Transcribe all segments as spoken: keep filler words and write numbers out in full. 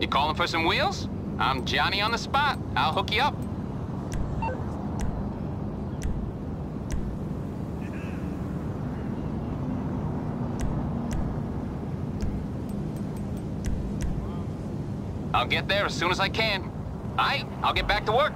You calling for some wheels? I'm Johnny on the spot. I'll hook you up. I'll get there as soon as I can. All right, I'll get back to work.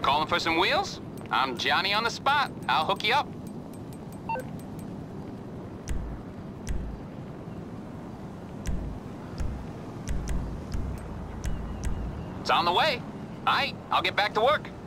Calling for some wheels? I'm Johnny on the spot. I'll hook you up. It's on the way. All right, I'll get back to work.